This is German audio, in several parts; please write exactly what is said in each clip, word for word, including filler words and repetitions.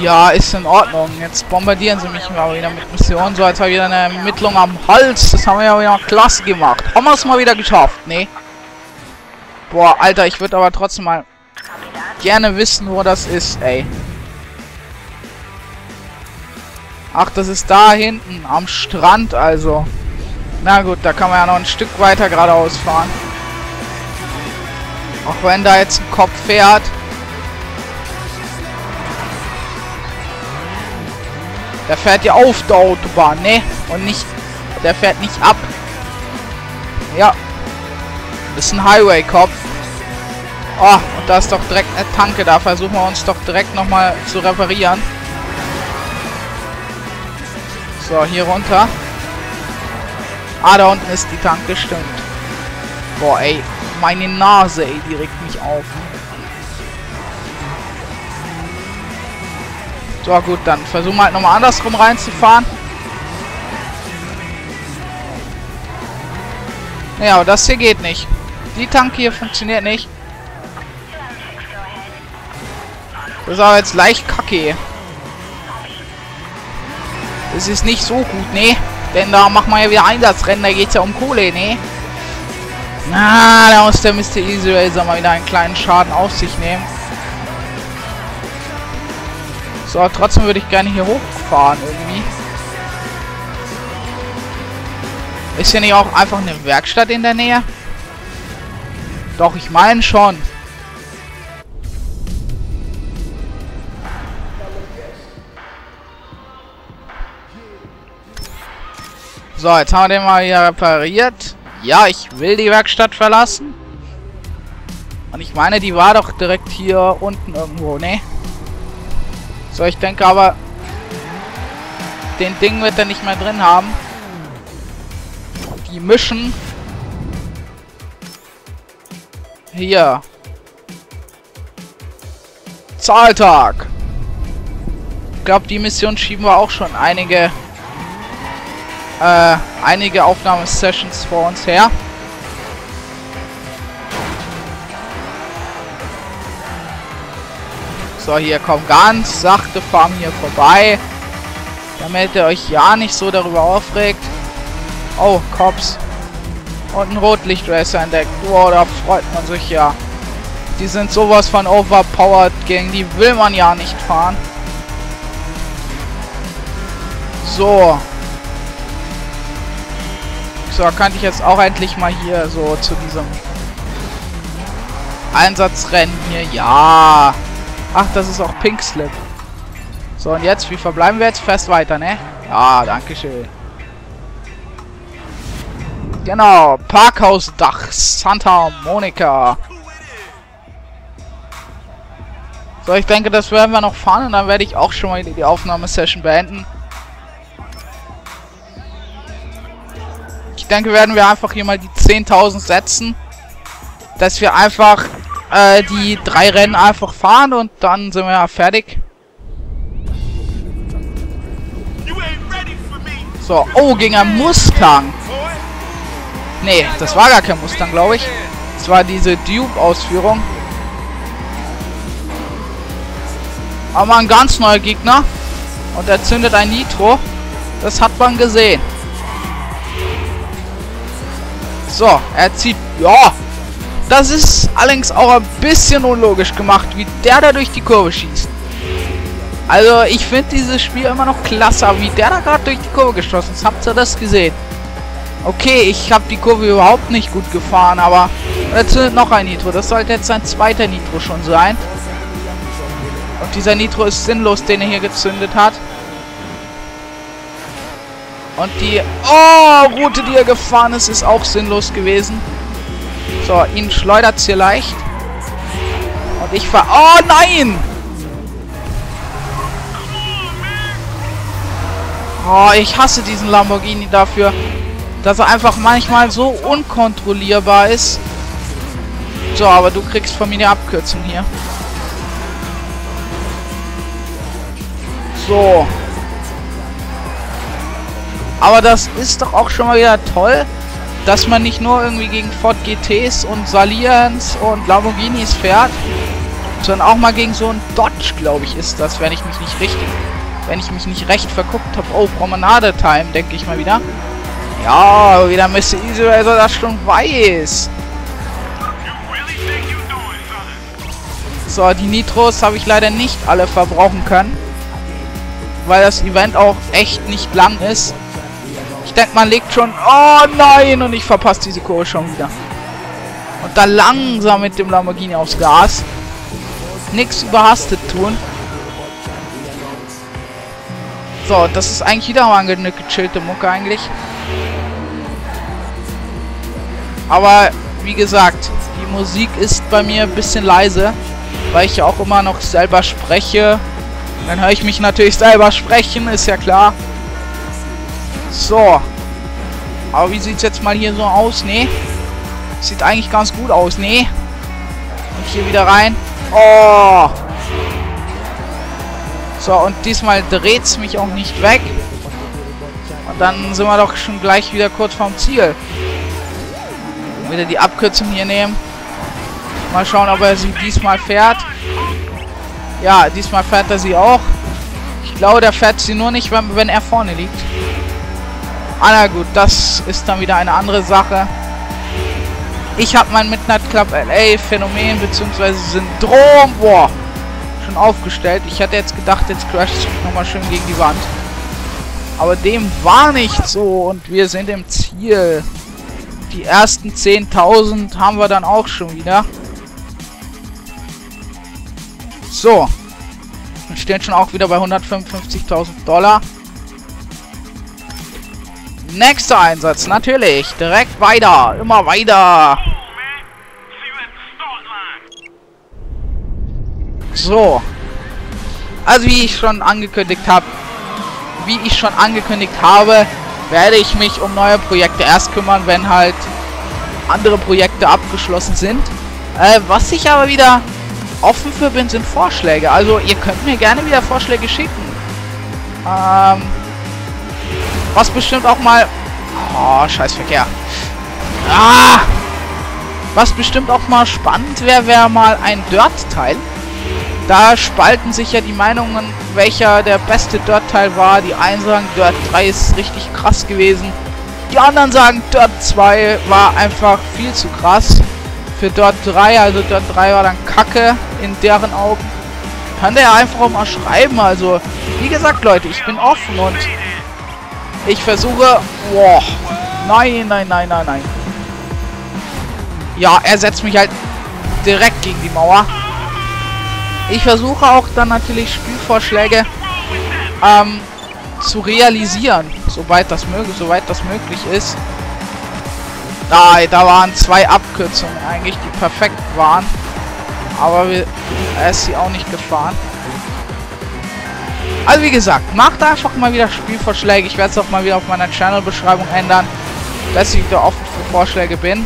Ja, ist in Ordnung. Jetzt bombardieren sie mich mal wieder mit Missionen. So, jetzt habe ich wieder eine Ermittlung am Hals. Das haben wir ja wieder klasse gemacht. Haben wir es mal wieder geschafft? Nee. Boah, Alter, ich würde aber trotzdem mal gerne wissen, wo das ist, ey. Ach, das ist da hinten am Strand, also. Na gut, da kann man ja noch ein Stück weiter geradeaus fahren. Auch wenn da jetzt ein Kopf fährt. Der fährt ja auf der Autobahn, ne? Und nicht, der fährt nicht ab. Ja. Das ist ein Highway-Kopf. Oh, und da ist doch direkt eine Tanke. Da versuchen wir uns doch direkt nochmal zu reparieren. So, hier runter. Ah, da unten ist die Tanke, stimmt. Boah, ey. Meine Nase, ey, die regt mich auf. So, gut, dann versuchen wir halt nochmal andersrum reinzufahren. Ja, aber das hier geht nicht. Die Tanke hier funktioniert nicht. Das ist aber jetzt leicht kacke. Das ist nicht so gut, ne? Denn da machen wir ja wieder Einsatzrennen, da geht's ja um Kohle, ne? Na, ah, da muss der MrEasyrazer mal wieder einen kleinen Schaden auf sich nehmen. So, trotzdem würde ich gerne hier hochfahren irgendwie. Ist ja nicht auch einfach eine Werkstatt in der Nähe? Doch, ich meine schon. So, jetzt haben wir den mal wieder repariert. Ja, ich will die Werkstatt verlassen. Und ich meine, die war doch direkt hier unten irgendwo, ne? So, ich denke aber, den Ding wird er nicht mehr drin haben. Die mischen. Hier. Zahltag. Ich glaube, die Mission schieben wir auch schon einige... Äh, einige Aufnahmesessions vor uns her. So, hier kommt ganz sachte Farm hier vorbei. Damit ihr euch ja nicht so darüber aufregt. Oh, Cops. Und ein Rotlichtracer entdeckt. Wow, da freut man sich ja. Die sind sowas von overpowered. Gegen die will man ja nicht fahren. So. So, kann ich jetzt auch endlich mal hier so zu diesem Einsatzrennen hier. Ja. Ach, das ist auch Pink Slip. So, und jetzt, wie verbleiben wir jetzt? Fest weiter, ne? Ja, danke schön. Genau, Parkhausdach, Santa Monica. So, ich denke, das werden wir noch fahren und dann werde ich auch schon mal die Aufnahmesession beenden. Ich denke, werden wir einfach hier mal die zehntausend setzen, dass wir einfach... die drei Rennen einfach fahren und dann sind wir ja fertig. So, oh, gegen ein Mustang. Nee, das war gar kein Mustang, glaube ich. Das war diese Dupe-Ausführung. Aber ein ganz neuer Gegner. Und er zündet ein Nitro. Das hat man gesehen. So, er zieht... Ja! Das ist allerdings auch ein bisschen unlogisch gemacht, wie der da durch die Kurve schießt. Also, ich finde dieses Spiel immer noch klasse, aber wie der da gerade durch die Kurve geschossen ist, habt ihr das gesehen? Okay, ich habe die Kurve überhaupt nicht gut gefahren, aber jetzt noch ein Nitro. Das sollte jetzt sein zweiter Nitro schon sein. Und dieser Nitro ist sinnlos, den er hier gezündet hat. Und die oh, Route, die er gefahren ist, ist auch sinnlos gewesen. So, ihn schleudert es hier leicht. Und ich fahr... Oh nein! Oh, ich hasse diesen Lamborghini dafür, dass er einfach manchmal so unkontrollierbar ist. So, aber du kriegst von mir eine Abkürzung hier. So. Aber das ist doch auch schon mal wieder toll, dass man nicht nur irgendwie gegen Ford G Ts und Salians und Lamborghinis fährt, sondern auch mal gegen so einen Dodge, glaube ich, ist das, wenn ich mich nicht richtig, wenn ich mich nicht recht verguckt habe. Oh, Promenade-Time, denke ich mal wieder. Ja, wieder MrEasyrazer das schon weiß. So, die Nitros habe ich leider nicht alle verbrauchen können, weil das Event auch echt nicht lang ist. Ich denke, man legt schon... Oh nein, und ich verpasse diese Kurve schon wieder. Und dann langsam mit dem Lamborghini aufs Gas. Nichts überhastet tun. So, das ist eigentlich wieder mal eine gechillte Mucke eigentlich. Aber, wie gesagt, die Musik ist bei mir ein bisschen leise, weil ich ja auch immer noch selber spreche. Und dann höre ich mich natürlich selber sprechen, ist ja klar. So. Aber wie sieht es jetzt mal hier so aus? Nee. Sieht eigentlich ganz gut aus, nee. Und hier wieder rein. Oh. So, und diesmal dreht es mich auch nicht weg. Und dann sind wir doch schon gleich wieder kurz vorm Ziel. Wieder die Abkürzung hier nehmen. Mal schauen, ob er sie diesmal fährt. Ja, diesmal fährt er sie auch. Ich glaube, der fährt sie nur nicht, wenn, wenn er vorne liegt. Ah, na gut, das ist dann wieder eine andere Sache. Ich habe mein Midnight Club L A Phänomen bzw. Syndrom boah, schon aufgestellt. Ich hatte jetzt gedacht, jetzt crasht es nochmal schön gegen die Wand. Aber dem war nicht so und wir sind im Ziel. Die ersten zehntausend haben wir dann auch schon wieder. So. Wir stehen schon auch wieder bei hundertfünfundfünfzigtausend Dollar. Nächster Einsatz, natürlich. Direkt weiter. Immer weiter. So. Also wie ich schon angekündigt habe, wie ich schon angekündigt habe, werde ich mich um neue Projekte erst kümmern, wenn halt andere Projekte abgeschlossen sind. Äh, was ich aber wieder offen für bin, sind Vorschläge. Also ihr könnt mir gerne wieder Vorschläge schicken. Ähm, was bestimmt auch mal... Oh, scheiß Verkehr. Ah, was bestimmt auch mal spannend wäre, wäre mal ein Dirt-Teil. Da spalten sich ja die Meinungen, welcher der beste Dirt-Teil war. Die einen sagen, Dirt drei ist richtig krass gewesen. Die anderen sagen, Dirt zwei war einfach viel zu krass für Dirt drei. Also Dirt drei war dann Kacke in deren Augen. Kann der ja einfach mal schreiben. Also, wie gesagt, Leute, ich bin offen und ich versuche... Boah, nein, nein, nein, nein, nein. Ja, er setzt mich halt direkt gegen die Mauer. Ich versuche auch dann natürlich Spielvorschläge ähm, zu realisieren, soweit das möglich, soweit das möglich ist. Da, da waren zwei Abkürzungen eigentlich, die perfekt waren, aber wir, er ist sie auch nicht gefahren. Also wie gesagt, macht einfach mal wieder Spielvorschläge. Ich werde es auch mal wieder auf meiner Channel-Beschreibung ändern, dass ich wieder offen für Vorschläge bin.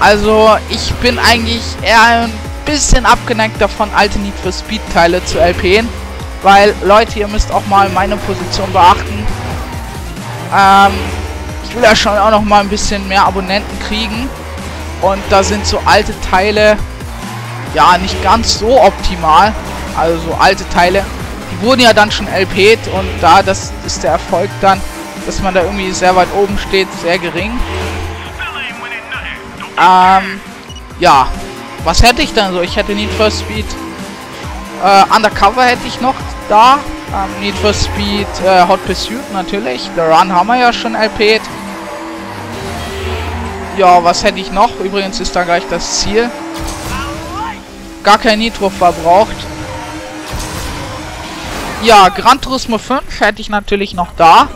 Also ich bin eigentlich eher ein bisschen abgeneigt davon, alte Need for Speed Teile zu L P en, weil Leute, ihr müsst auch mal meine Position beachten. Ähm, ich will ja schon auch noch mal ein bisschen mehr Abonnenten kriegen und da sind so alte Teile ja nicht ganz so optimal. Also so alte Teile, die wurden ja dann schon L P et und da das ist der Erfolg dann, dass man da irgendwie sehr weit oben steht, sehr gering. Ähm, ja. Was hätte ich denn so? Ich hätte Need for Speed äh, Undercover hätte ich noch da. Ähm, Need for Speed äh, Hot Pursuit natürlich. The Run haben wir ja schon L P et. Ja, was hätte ich noch? Übrigens ist da gleich das Ziel. Gar kein Nitro verbraucht. Ja, Gran Turismo fünf hätte ich natürlich noch da.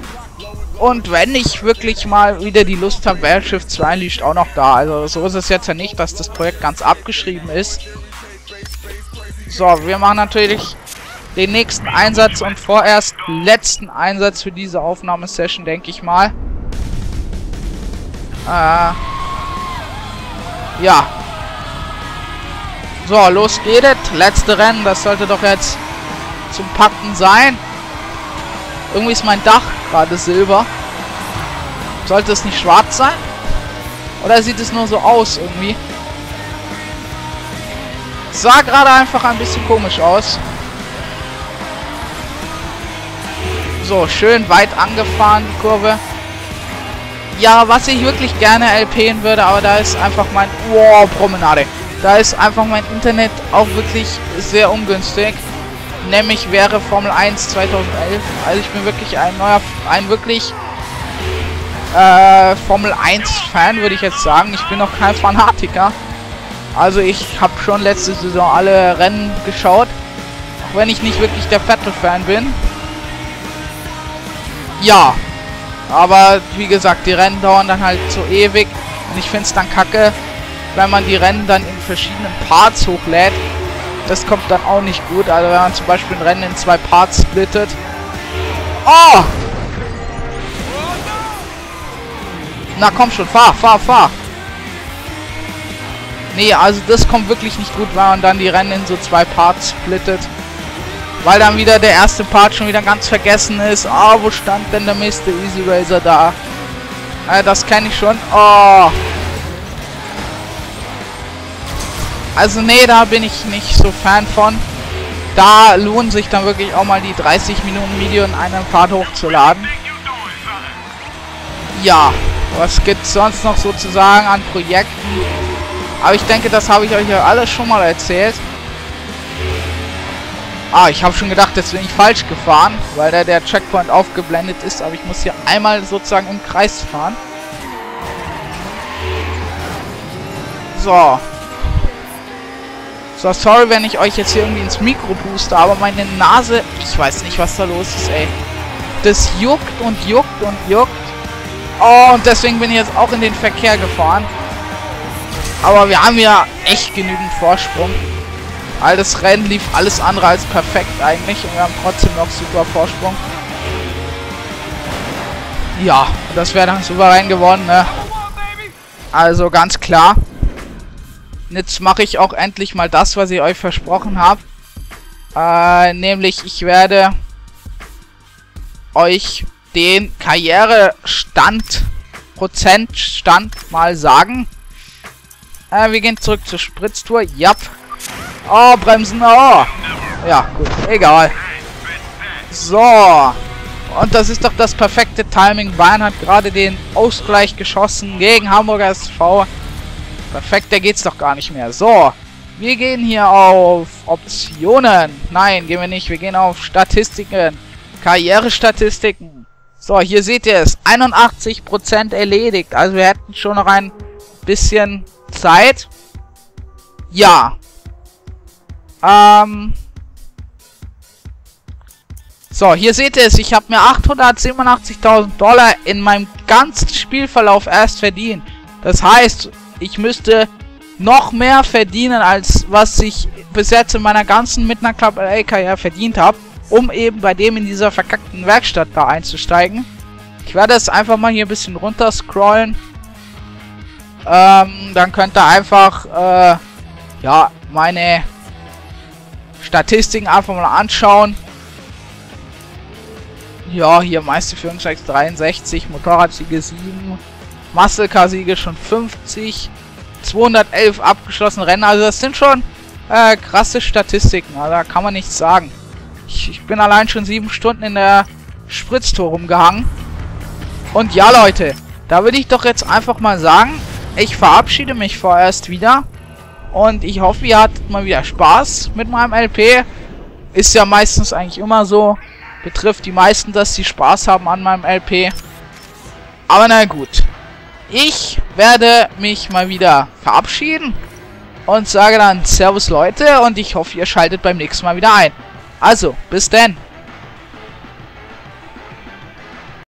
Und wenn ich wirklich mal wieder die Lust habe, wäre Shift zwei Unleashed auch noch da. Also so ist es jetzt ja nicht, dass das Projekt ganz abgeschrieben ist. So, wir machen natürlich den nächsten Einsatz und vorerst letzten Einsatz für diese Aufnahmesession, denke ich mal. Äh, ja. So, los geht es. Letzte Rennen, das sollte doch jetzt zum Packen sein. Irgendwie ist mein Dach gerade silber. Sollte es nicht schwarz sein? Oder sieht es nur so aus irgendwie? sah gerade einfach ein bisschen komisch aus. So, schön weit angefahren, die Kurve. Ja, was ich wirklich gerne L P'en würde, aber da ist einfach mein... Wow, Promenade. Da ist einfach mein Internet auch wirklich sehr ungünstig. Nämlich wäre Formel eins zweitausendelf. Also ich bin wirklich ein neuer... Ein wirklich... Äh, Formel eins Fan, würde ich jetzt sagen. Ich bin noch kein Fanatiker. Also ich habe schon letzte Saison alle Rennen geschaut. Auch wenn ich nicht wirklich der Vettel-Fan bin. Ja. Aber wie gesagt, die Rennen dauern dann halt so ewig. Und ich finde es dann kacke, wenn man die Rennen dann in verschiedenen Parts hochlädt. Das kommt dann auch nicht gut. Also wenn man zum Beispiel ein Rennen in zwei Parts splittet. Oh! Na komm schon, fahr, fahr, fahr. Nee, also das kommt wirklich nicht gut, wenn man dann die Rennen in so zwei Parts splittet. Weil dann wieder der erste Part schon wieder ganz vergessen ist. Ah, oh, wo stand denn der MrEasyrazer da? Äh, das kenne ich schon. Oh. Also nee, da bin ich nicht so Fan von. Da lohnen sich dann wirklich auch mal die dreißig Minuten Video in einem Part hochzuladen. Ja. Was gibt es sonst noch sozusagen an Projekten? Aber ich denke, das habe ich euch ja alles schon mal erzählt. Ah, ich habe schon gedacht, jetzt bin ich falsch gefahren, weil da der Checkpoint aufgeblendet ist. Aber ich muss hier einmal sozusagen im Kreis fahren. So. So, sorry, wenn ich euch jetzt hier irgendwie ins Mikro puste, aber meine Nase... Ich weiß nicht, was da los ist, ey. Das juckt und juckt und juckt. Oh, und deswegen bin ich jetzt auch in den Verkehr gefahren. Aber wir haben ja echt genügend Vorsprung. All das Rennen lief alles andere als perfekt eigentlich. Und wir haben trotzdem noch super Vorsprung. Ja, das wäre dann souverän geworden, ne? Also ganz klar. Jetzt mache ich auch endlich mal das, was ich euch versprochen habe. Äh, nämlich ich werde euch... den Karrierestand, Prozentstand mal sagen. Äh, wir gehen zurück zur Spritztour. Ja. Oh, bremsen. Oh. Ja, gut. Egal. So. Und das ist doch das perfekte Timing. Bayern hat gerade den Ausgleich geschossen gegen Hamburger S V. Perfekt, da geht's doch gar nicht mehr. So. Wir gehen hier auf Optionen. Nein, gehen wir nicht. Wir gehen auf Statistiken. Karrierestatistiken. So, hier seht ihr es. einundachtzig Prozent erledigt. Also wir hätten schon noch ein bisschen Zeit. Ja. Ähm. So, hier seht ihr es. Ich habe mir achthundertsiebenundachtzigtausend Dollar in meinem ganzen Spielverlauf erst verdient. Das heißt, ich müsste noch mehr verdienen, als was ich bis jetzt in meiner ganzen Midnight Club L A Karriere verdient habe, um eben bei dem in dieser verkackten Werkstatt da einzusteigen. Ich werde es einfach mal hier ein bisschen runter scrollen. Ähm, dann könnt ihr einfach, äh, ja, meine Statistiken einfach mal anschauen. Ja, hier meiste fünfundsechzig dreiundsechzig, Motorradsiege sieben, Muscle-Car-Siege schon fünfzig, zweihundertelf abgeschlossene Rennen. Also das sind schon äh, krasse Statistiken, also da kann man nichts sagen. Ich bin allein schon sieben Stunden in der Spritztour rumgehangen. Und ja, Leute, da würde ich doch jetzt einfach mal sagen, ich verabschiede mich vorerst wieder. Und ich hoffe, ihr hattet mal wieder Spaß mit meinem L P. Ist ja meistens eigentlich immer so. Betrifft die meisten, dass sie Spaß haben an meinem L P. Aber na gut. Ich werde mich mal wieder verabschieden. Und sage dann Servus, Leute. Und ich hoffe, ihr schaltet beim nächsten Mal wieder ein. Also, bis dann.